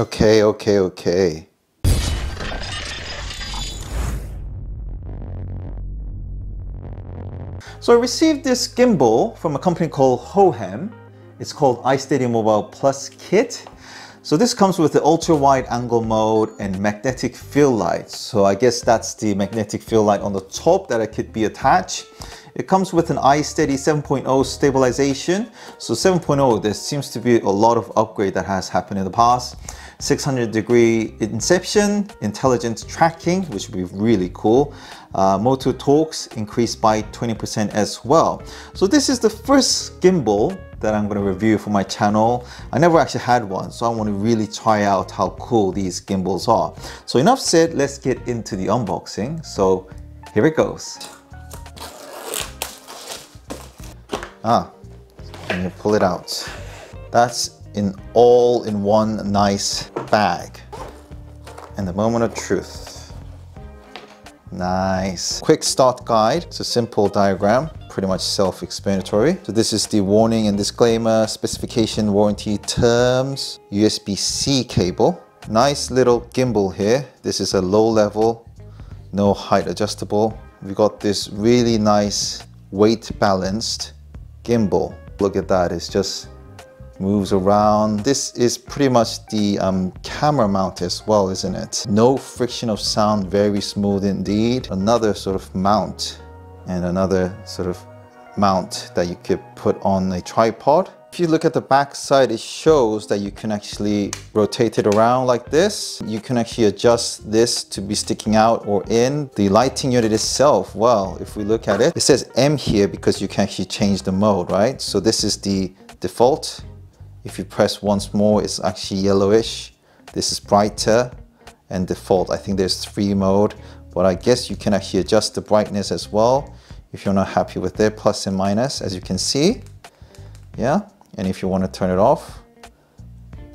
Okay. So I received this gimbal from a company called Hohem. It's called iSteady Mobile Plus Kit. So this comes with the ultra wide angle mode and magnetic field light. So I guess that's the magnetic field light on the top that it could be attached. It comes with an iSteady 7.0 stabilization. So 7.0, there seems to be a lot of upgrade that has happened in the past. 600-degree inception, intelligent tracking, which would be really cool. Motor torques increased by 20% as well. So this is the first gimbal that I'm going to review for my channel. I never actually had one, so I want to really try out how cool these gimbals are. So enough said, let's get into the unboxing. So here it goes. And you pull it out. That's an all-in-one nice bag. And the moment of truth. Nice. Quick start guide. It's a simple diagram. Pretty much self-explanatory. So this is the warning and disclaimer, specification, warranty terms, USB-C cable. Nice little gimbal here. This is a low level, no height adjustable. We've got this really nice weight balanced gimbal. Look at that, it just moves around. This is pretty much the camera mount as well, isn't it? No friction of sound, very smooth indeed. Another sort of mount. And another sort of mount that you could put on a tripod. If you look at the back side, it shows that you can actually rotate it around like this. You can actually adjust this to be sticking out or in. The lighting unit itself, well, if we look at it, it says M here because you can actually change the mode, right? So this is the default. If you press once more, it's actually yellowish. This is brighter and default. I think there's 3 modes. But I guess you can actually adjust the brightness as well if you're not happy with it, plus and minus, as you can see. Yeah, and if you want to turn it off,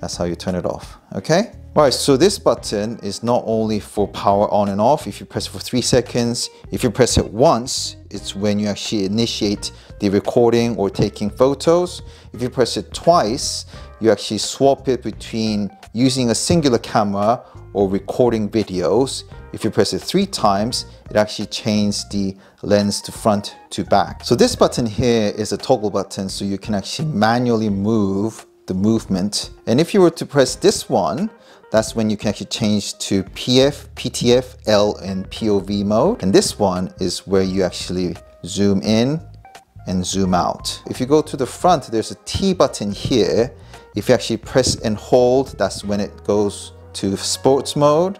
that's how you turn it off, okay? All right, so this button is not only for power on and off. If you press it for 3 seconds, if you press it once, it's when you actually initiate the recording or taking photos. If you press it twice, you actually swap it between using a singular camera or recording videos. If you press it 3 times, it actually changes the lens to front to back. So this button here is a toggle button, so you can actually manually move the movement. And if you were to press this one, that's when you can actually change to PF, PTF, L, and POV mode. And this one is where you actually zoom in and zoom out. If you go to the front, there's a T button here. If you actually press and hold, that's when it goes to sports mode.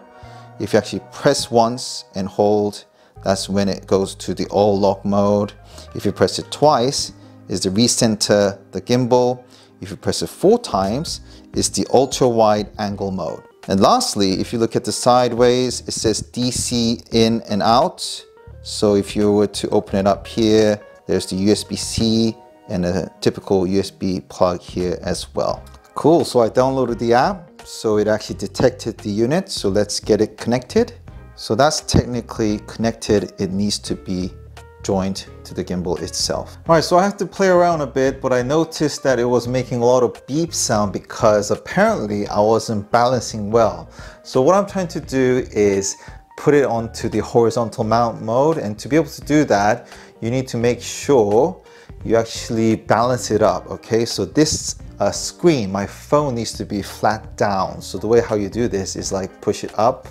If you actually press once and hold, that's when it goes to the all lock mode. If you press it twice, is the recenter the gimbal. If you press it 4 times, it's the ultra wide angle mode. And lastly, if you look at the sideways, it says DC in and out. So if you were to open it up here, there's the USB-C and a typical USB plug here as well. Cool, so I downloaded the app. So it actually detected the unit. So let's get it connected. So that's technically connected. It needs to be joined to the gimbal itself. All right, so I have to play around a bit, but I noticed that it was making a lot of beep sound because apparently I wasn't balancing well. So what I'm trying to do is put it onto the horizontal mount mode. And to be able to do that, you need to make sure you actually balance it up, okay? So this screen, my phone needs to be flat down. So the way how you do this is like push it up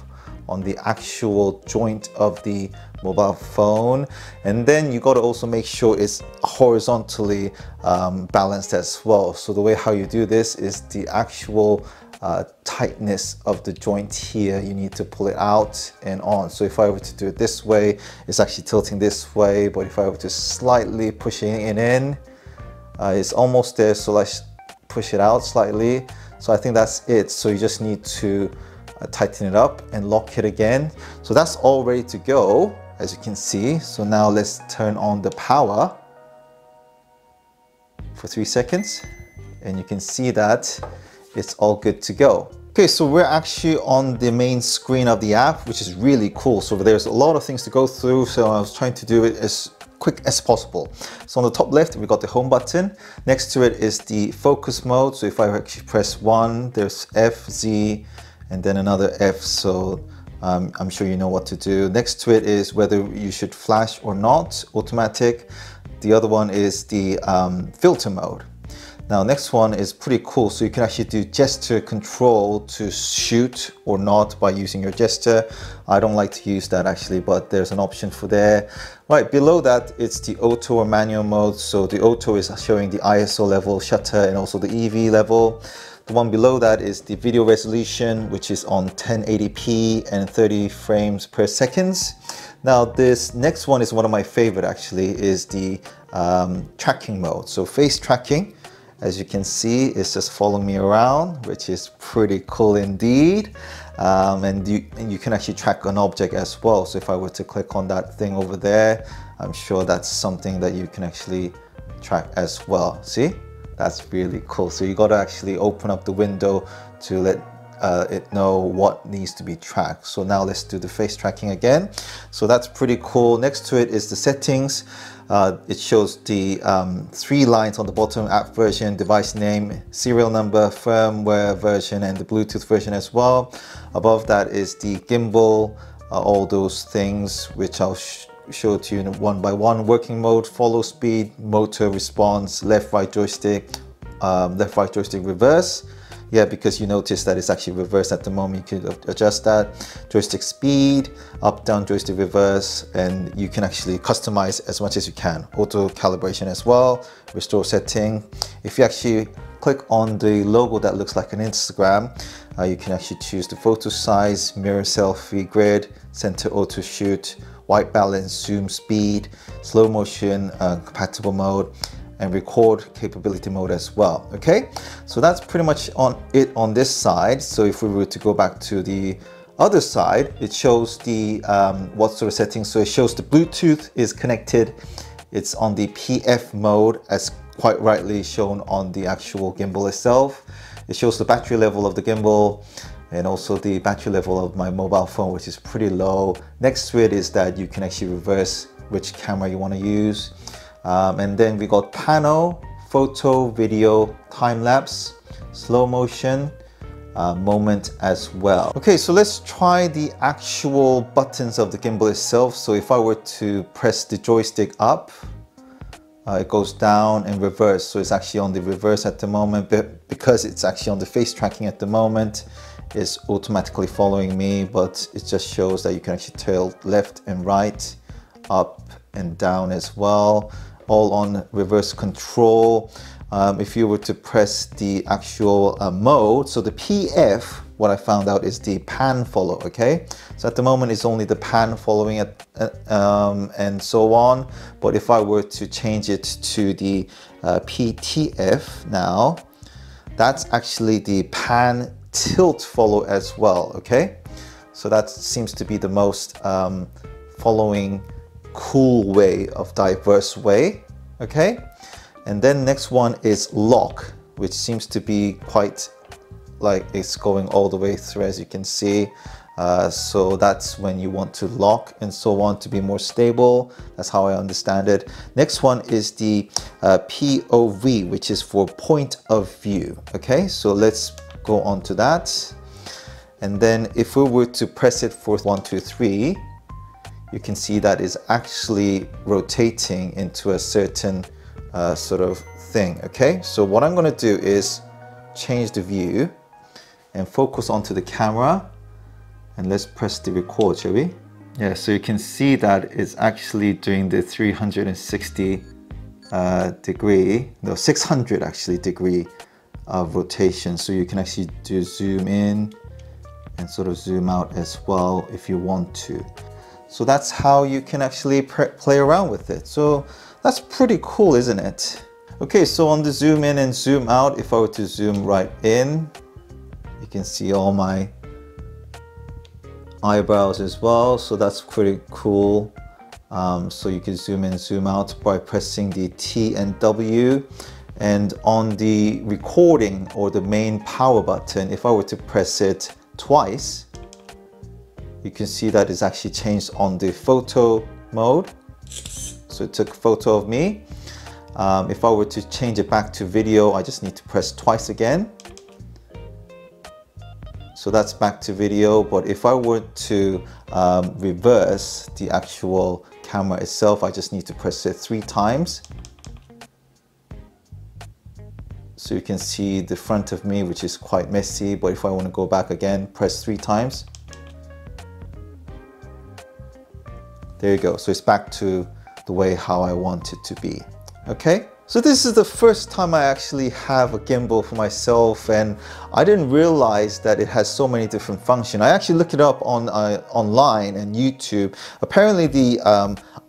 on the actual joint of the mobile phone. And then you got to also make sure it's horizontally balanced as well. So the way how you do this is the actual tightness of the joint here. You need to pull it out and on. So if I were to do it this way, it's actually tilting this way. But if I were to slightly pushing it in, it's almost there. So like push it out slightly. So I think that's it. So you just need to tighten it up and lock it again. So that's all ready to go, as you can see. So now let's turn on the power for 3 seconds. And you can see that it's all good to go. Okay, so we're actually on the main screen of the app, which is really cool. So there's a lot of things to go through. So I was trying to do it as quick as possible. So on the top left, we've got the home button. Next to it is the focus mode. So if I actually press one, there's F, Z, and then another F. So I'm sure you know what to do. Next to it is whether you should flash or not, automatic. The other one is the filter mode. Now, next one is pretty cool. So you can actually do gesture control to shoot or not by using your gesture. I don't like to use that actually, but there's an option for there. Right below that, it's the auto or manual mode. So the auto is showing the ISO level, shutter, and also the EV level. The one below that is the video resolution, which is on 1080p and 30 frames per second. Now, this next one is one of my favorite actually, is the tracking mode. So face tracking, as you can see, it's just following me around, which is pretty cool indeed. And you can actually track an object as well. So if I were to click on that thing over there, I'm sure that's something that you can actually track as well. See, that's really cool. So you got to actually open up the window to let it know what needs to be tracked. So now let's do the face tracking again. So that's pretty cool. Next to it is the settings. It shows the three lines on the bottom: app version, device name, serial number, firmware version, and the Bluetooth version as well. Above that is the gimbal, all those things which I'll show to you in one by one: working mode, follow speed, motor response, left right joystick, reverse. Yeah, because you notice that it's actually reversed at the moment. You could adjust that. Joystick speed, up, down, joystick reverse, and you can actually customize as much as you can. Auto calibration as well, restore setting. If you actually click on the logo that looks like an Instagram, you can actually choose the photo size, mirror selfie, grid, center auto shoot, white balance, zoom speed, slow motion, compatible mode, and record capability mode as well. Okay, so that's pretty much on this side. So if we were to go back to the other side, it shows the what sort of settings. So it shows the Bluetooth is connected. It's on the PF mode, as quite rightly shown on the actual gimbal itself. It shows the battery level of the gimbal and also the battery level of my mobile phone, which is pretty low. Next to it is that you can actually reverse which camera you want to use. And then we got panel, photo, video, time-lapse, slow motion, moment as well. Okay, so let's try the actual buttons of the gimbal itself. So if I were to press the joystick up, it goes down and reverse. So it's actually on the reverse at the moment, but because it's actually on the face tracking at the moment, it's automatically following me, but it just shows that you can actually tilt left and right, up and down as well, all on reverse control. If you were to press the actual mode, so the PF, what I found out is the pan follow, okay? So at the moment it's only the pan following it and so on, but if I were to change it to the PTF now, that's actually the pan tilt follow as well, okay? So that seems to be the most following cool way of diverse way, okay? And then next one is lock, which seems to be quite like it's going all the way through, as you can see. So that's when you want to lock and so on to be more stable. That's how I understand it. Next one is the POV, which is for point of view, okay? So let's go on to that. And then if we were to press it for 1, 2, 3, you can see that is actually rotating into a certain sort of thing, okay? So what I'm gonna do is change the view and focus onto the camera, and let's press the record, shall we? Yeah, so you can see that it's actually doing the 600 actually degree of rotation. So you can actually do zoom in and sort of zoom out as well if you want to. So that's how you can actually play around with it. So that's pretty cool, isn't it? Okay, so on the zoom in and zoom out, if I were to zoom right in, you can see all my eyebrows as well. So that's pretty cool. So you can zoom in, zoom out by pressing the T and W. And on the recording or the main power button, if I were to press it twice, you can see that it's actually changed on the photo mode. So it took a photo of me. If I were to change it back to video, I just need to press twice again. So that's back to video, but if I were to reverse the actual camera itself, I just need to press it 3 times. So you can see the front of me, which is quite messy, but if I want to go back again, press 3 times. There you go. So it's back to the way how I want it to be. Okay. So this is the first time I actually have a gimbal for myself, and I didn't realize that it has so many different functions. I actually looked it up on online and YouTube. Apparently the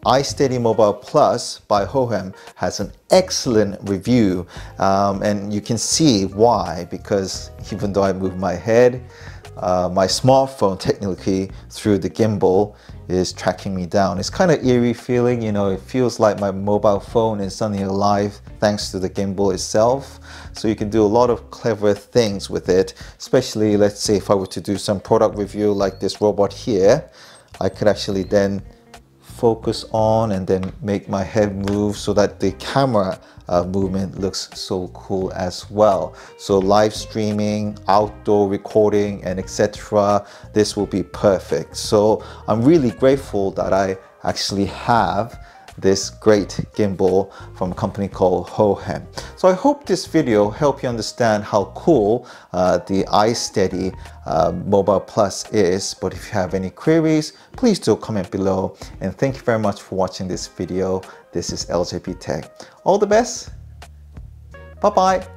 iSteady Mobile Plus by Hohem has an excellent review, and you can see why, because even though I move my head, my smartphone technically through the gimbal is tracking me down. It's kind of eerie feeling, you know, it feels like my mobile phone is suddenly alive thanks to the gimbal itself. So you can do a lot of clever things with it, especially let's say if I were to do some product review like this robot here, I could actually then focus on and then make my head move so that the camera movement looks so cool as well. So live streaming, outdoor recording, and etc. This will be perfect. So I'm really grateful that I actually have this great gimbal from a company called Hohem. So I hope this video helped you understand how cool the iSteady Mobile Plus is, but if you have any queries, please do comment below, and thank you very much for watching this video. This is LJP Tech. All the best, bye bye.